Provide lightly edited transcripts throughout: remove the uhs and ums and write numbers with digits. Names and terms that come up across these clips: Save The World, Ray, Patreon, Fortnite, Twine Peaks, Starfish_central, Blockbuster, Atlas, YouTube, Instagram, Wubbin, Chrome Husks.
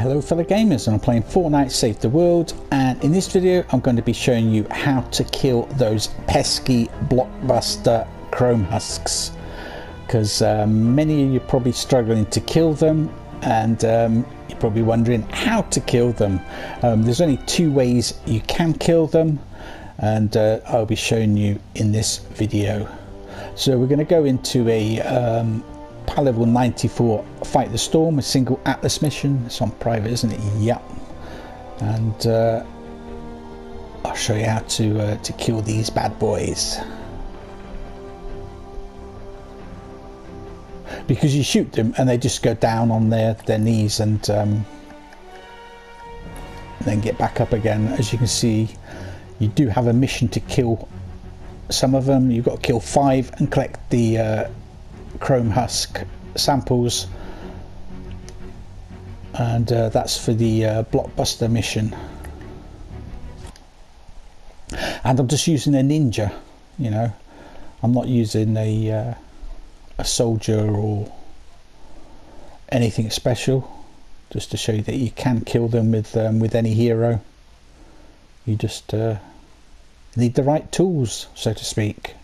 Hello fellow gamers, and I'm playing Fortnite Save the World, and in this video I'm going to be showing you how to kill those pesky Blockbuster Chrome Husks, because many of you are probably struggling to kill them, and you're probably wondering how to kill them. There's only two ways you can kill them, and I'll be showing you in this video. So we're going to go into a high level 94 fight the storm, a single Atlas mission. It's on private, isn't it? Yep. And I'll show you how to kill these bad boys, because you shoot them and they just go down on their knees and then get back up again. As you can see, you do have a mission to kill some of them. You've got to kill 5 and collect the Chrome Husk samples, and that's for the Blockbuster mission. And I'm just using a ninja, you know, I'm not using a soldier or anything special, just to show you that you can kill them with any hero. You just need the right tools, so to speak.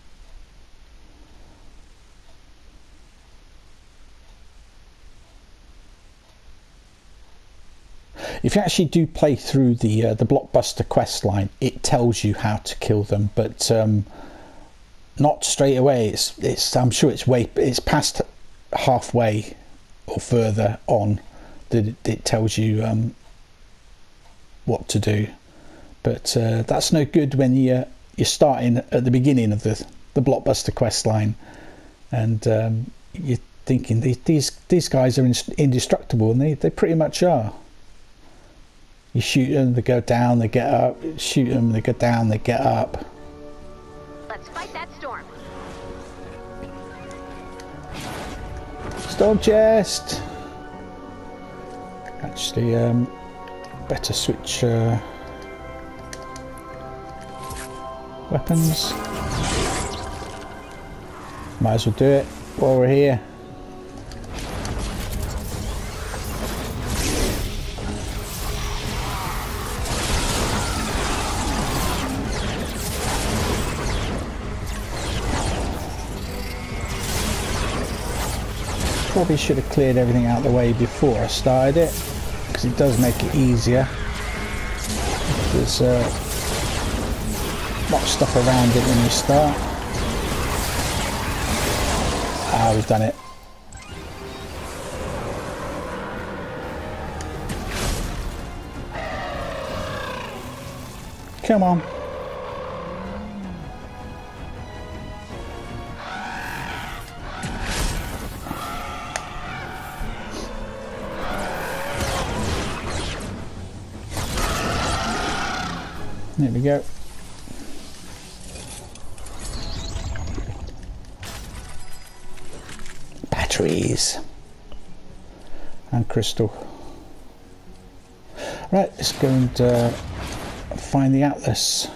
If you actually do play through the Blockbuster quest line, it tells you how to kill them, but not straight away. It's I'm sure it's past halfway or further on that it tells you what to do. But that's no good when you're starting at the beginning of the Blockbuster quest line, and you're thinking these guys are indestructible, and they pretty much are. You shoot them, they go down, they get up. Shoot them, they go down, they get up. Let's fight that storm. Storm chest. Actually, better switch weapons. Might as well do it while we're here. Probably should have cleared everything out of the way before I started it, because it does make it easier. There's a lot of stuff around it when you start. Ah, we've done it. Come on. There we go. Batteries and crystal. Right, let's go and find the Atlas.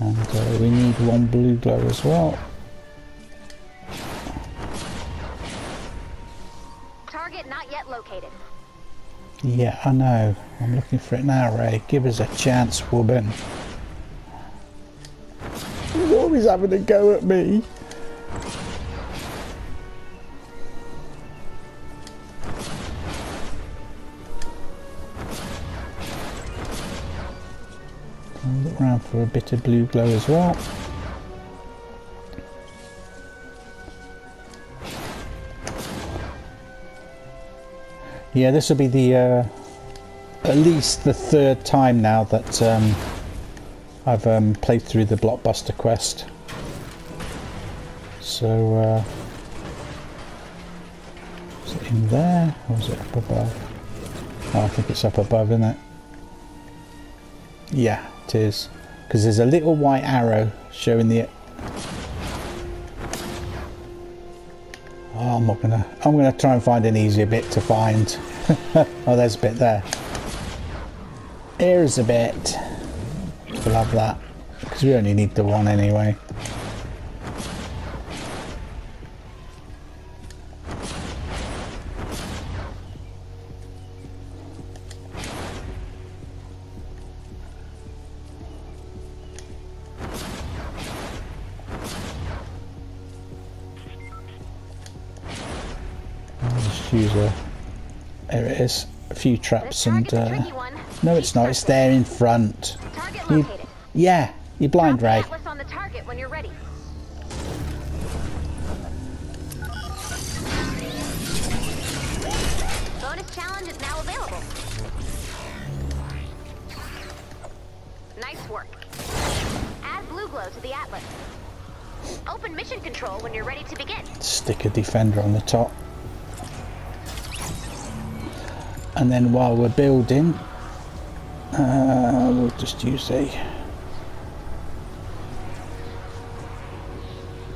And we need one blue glow as well. Yeah, I know. I'm looking for it now, Ray. Give us a chance, Wubbin. He's always having a go at me. I'll look around for a bit of blue glow as well. Yeah, this will be the at least the 3rd time now that I've played through the Blockbuster quest. So is it in there, or is it up above? Oh, I think it's up above, isn't it? Yeah, it is, because there's a little white arrow showing the. Oh, I'm gonna try and find an easier bit to find. Oh, there's a bit there. Here's a bit. We'll have that. Because we only need the one anyway. Few traps and no, it's not. It's there in front. You, yeah, you're blind, Ray. Atlas on the target when you're ready. Bonus challenge is now available. Nice work. Add blue glow to the Atlas. Open mission control when you're ready to begin. Stick a defender on the top. And then while we're building, we'll just use a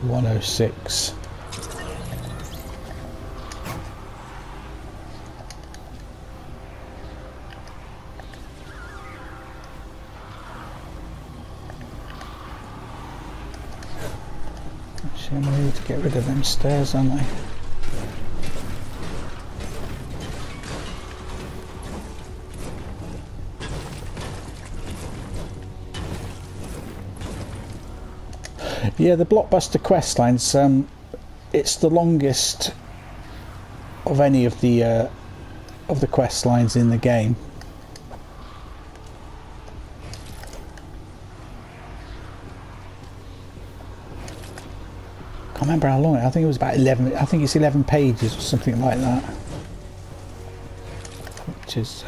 106. Actually, I'm going to need to get rid of them stairs, aren't I? Yeah, the Blockbuster quest lines, it's the longest of any of the quest lines in the game. I can't remember how long, I think it was about 11, I think it's 11 pages or something like that, which is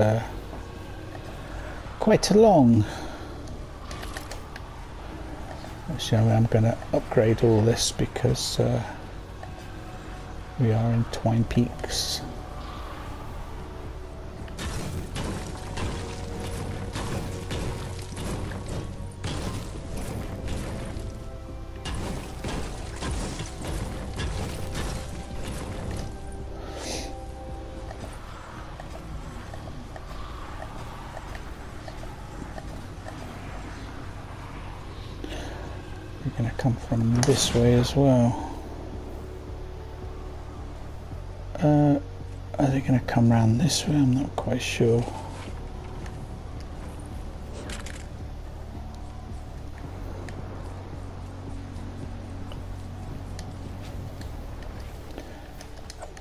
quite long. So I'm going to upgrade all this because we are in Twine Peaks. This way as well. Are they going to come round this way? I'm not quite sure.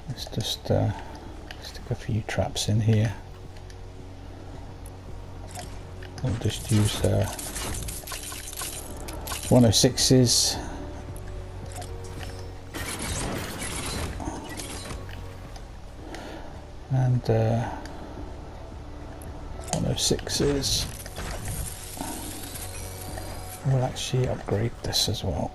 Let's just stick a few traps in here. I'll just use 106s. And 106s. We'll actually upgrade this as well.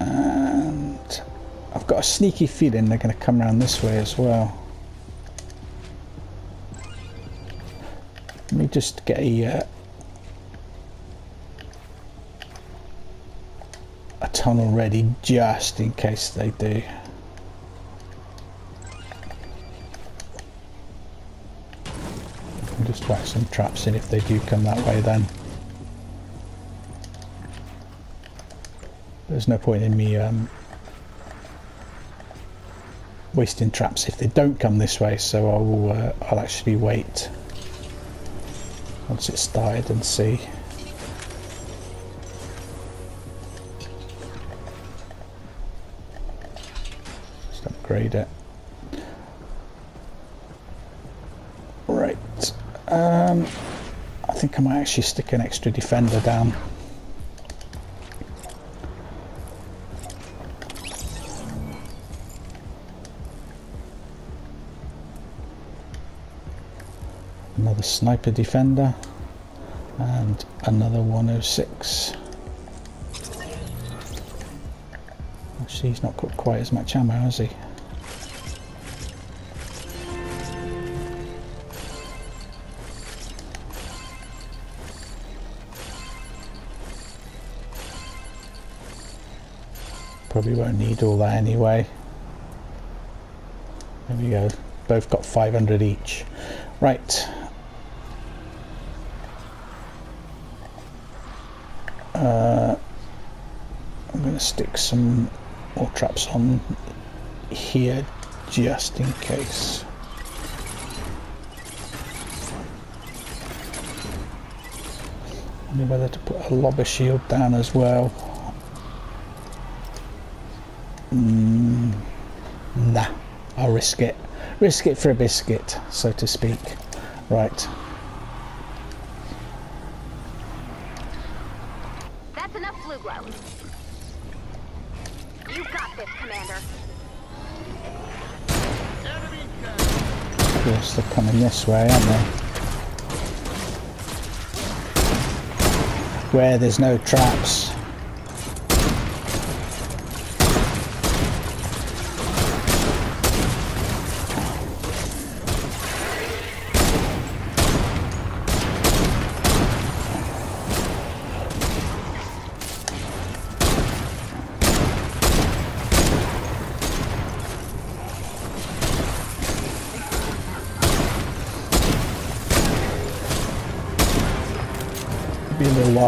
And I've got a sneaky feeling they're going to come around this way as well. Let me just get a tunnel ready just in case they do. I'll just whack some traps in if they do come that way then. There's no point in me wasting traps if they don't come this way, so I will, I'll actually wait. Once it's started and see. Just upgrade it. Right. I think I might actually stick an extra defender down. Another sniper defender and another 106. Actually, he's not got quite as much ammo, has he? probably won't need all that anyway. There we go. Both got 500 each. Right. I'm going to stick some more traps on here just in case. I don't know whether to put a lobber shield down as well. Nah, I'll risk it. Risk it for a biscuit, so to speak. Right. That's enough flu ground. You got this, Commander. Of course, they're coming this way, aren't they? Where there's no traps.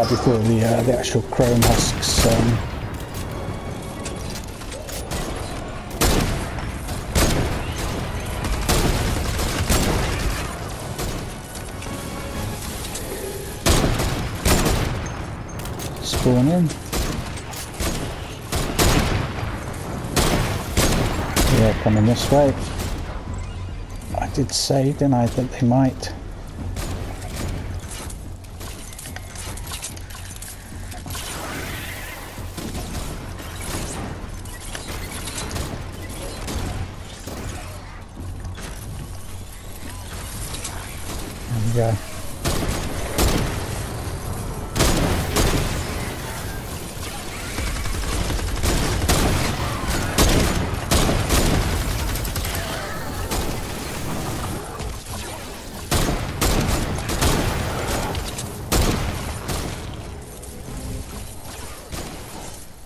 Before the actual Chrome Husks spawn in. Yeah, coming this way. I did say, didn't I, that they might. Yeah.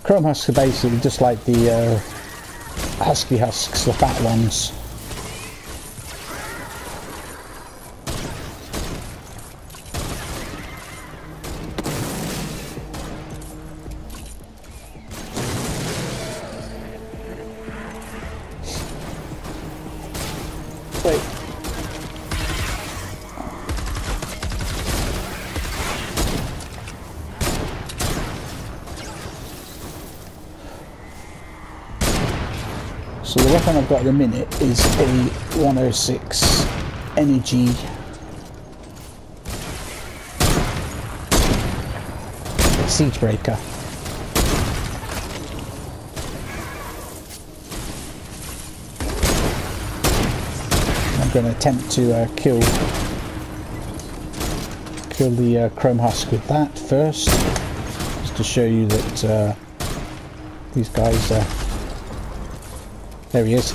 Chrome husks are basically just like the husky husks, the fat ones. So the weapon I've got at the minute is a 106 energy. Siege breaker. I'm going to attempt to kill the Chrome Husk with that first, just to show you that these guys are. There he is.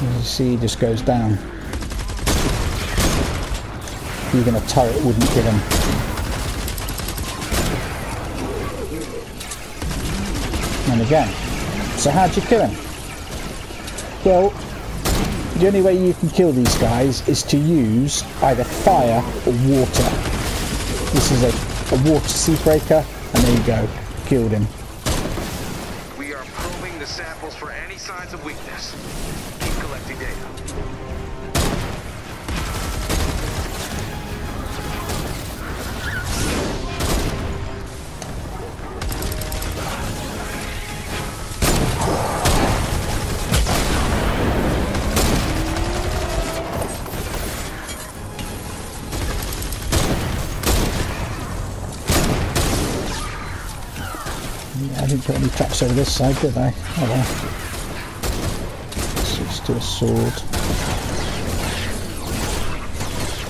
As you see, he just goes down. Even a turret wouldn't get him. And again. So how'd you kill him? Well, the only way you can kill these guys is to use either fire or water. This is a water siege breaker. And there you go, killed him. We are probing the samples for any signs of weakness. Keep collecting data. Put any traps over this side, did I? Oh well. Switch to a sword.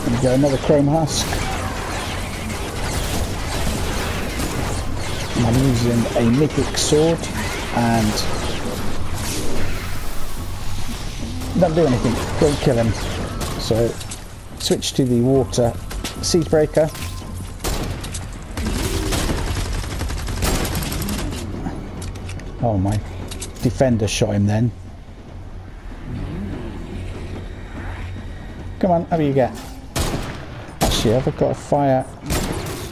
There we go, another Chrome Husk. And I'm using a mythic sword and don't do anything, don't kill him. So switch to the water siege breaker. Oh, my defender shot him then. Come on, how do you get? Actually, have I got a fire?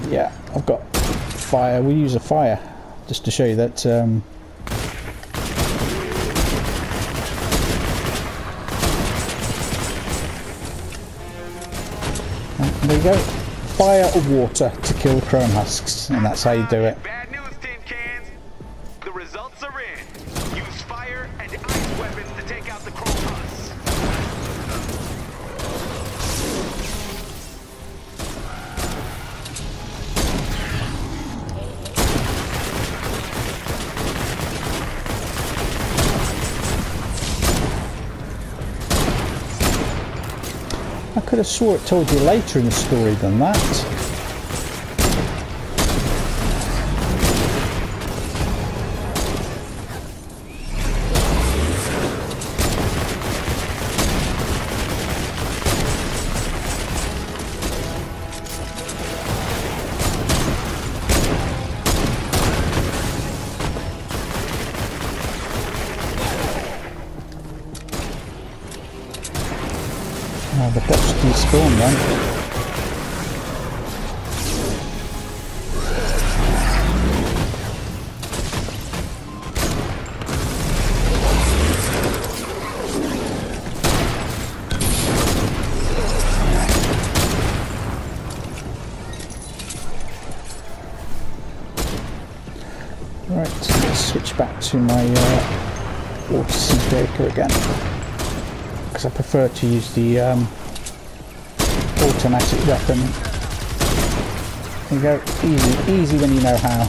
Yeah, I've got fire. We use a fire just to show you that. There you go. Fire or water to kill Chrome Husks, and that's how you do it. Bad news, tin cans. The results are in. Use fire and ice weapons to take out the Chrome Husks. I could have swore it told you later in the story than that. The bots despawn then. Right, let's switch back to my water seed breaker again, because I prefer to use the automatic weapon. There you go, easy, easy when you know how.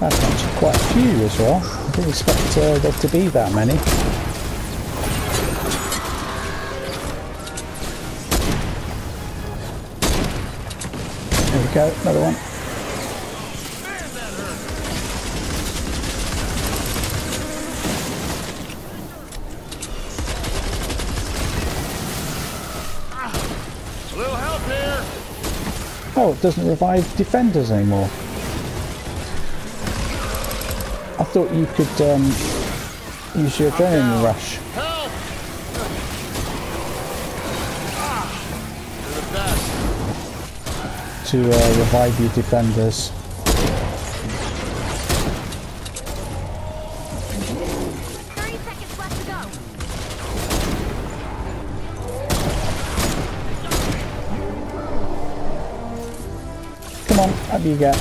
That's actually quite a few as well. I didn't expect there to be that many. There we go, another one. A little help here. Oh, it doesn't revive defenders anymore. I thought you could use your adrenaline rush. Help! Ah, to revive your defenders. Come on, up you go.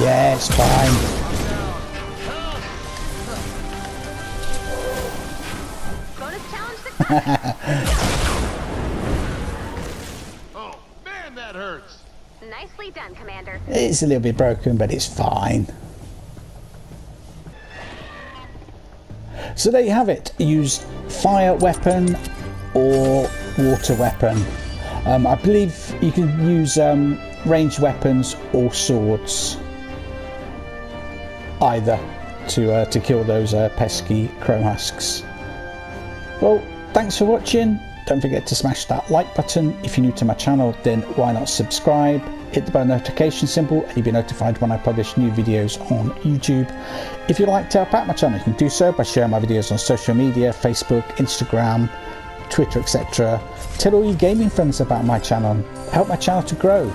Yeah, it's fine. Oh man, that hurts. Nicely done, Commander. It's a little bit broken, but it's fine. So there you have it. Use fire weapon or water weapon. I believe you can use ranged weapons or swords, either to kill those pesky Chrome Husks. Well, thanks for watching. Don't forget to smash that like button. If you're new to my channel, then why not subscribe? Hit the bell notification symbol and you'll be notified when I publish new videos on YouTube. If you'd like to help out my channel, you can do so by sharing my videos on social media, Facebook, Instagram, Twitter, etc. Tell all your gaming friends about my channel. Help my channel to grow.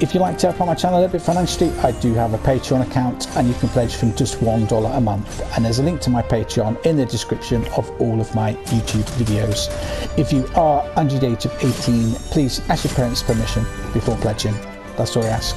If you'd like to help out my channel a little bit financially, I do have a Patreon account and you can pledge from just $1 a month. And there's a link to my Patreon in the description of all of my YouTube videos. If you are under the age of 18, please ask your parents permission before pledging. That's all I ask.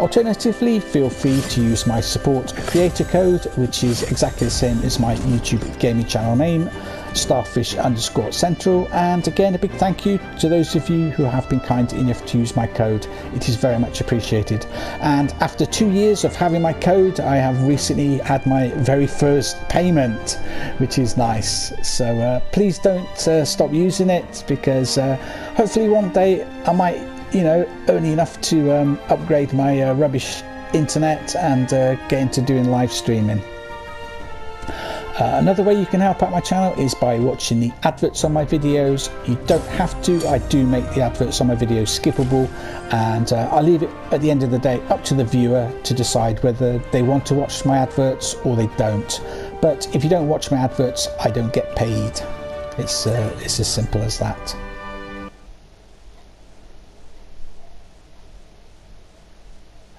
Alternatively, feel free to use my support creator code, which is exactly the same as my YouTube gaming channel name. starfish_central. And again, a big thank you to those of you who have been kind enough to use my code. It is very much appreciated. And after 2 years of having my code, I have recently had my very first payment, which is nice. So please don't stop using it, because hopefully one day I might, you know, earn enough to upgrade my rubbish internet and get into doing live streaming. Another way you can help out my channel is by watching the adverts on my videos. You don't have to. I do make the adverts on my videos skippable, and I leave it at the end of the day up to the viewer to decide whether they want to watch my adverts or they don't. But if you don't watch my adverts, I don't get paid. It's as simple as that.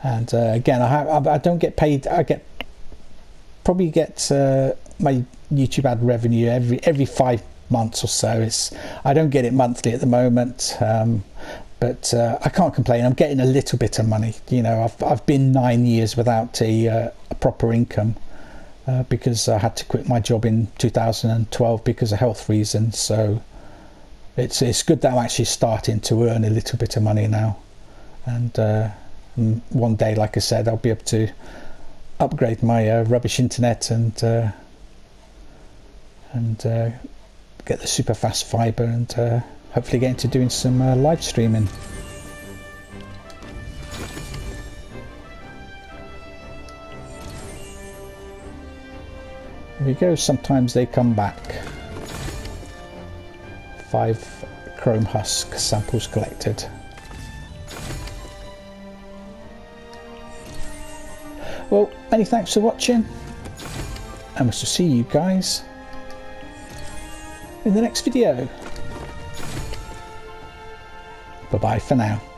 And again, I don't get paid. I probably get my YouTube ad revenue every 5 months or so. I don't get it monthly at the moment, but I can't complain. I'm getting a little bit of money. You know, I've been 9 years without a proper income because I had to quit my job in 2012 because of health reasons. So it's good that I'm actually starting to earn a little bit of money now, and one day, like I said, I'll be able to upgrade my rubbish internet and get the super fast fibre and hopefully get into doing some live streaming. There we go. Sometimes they come back. 5 Chrome Husk samples collected. Well, many thanks for watching, and we shall see you guys in the next video. Bye-bye for now.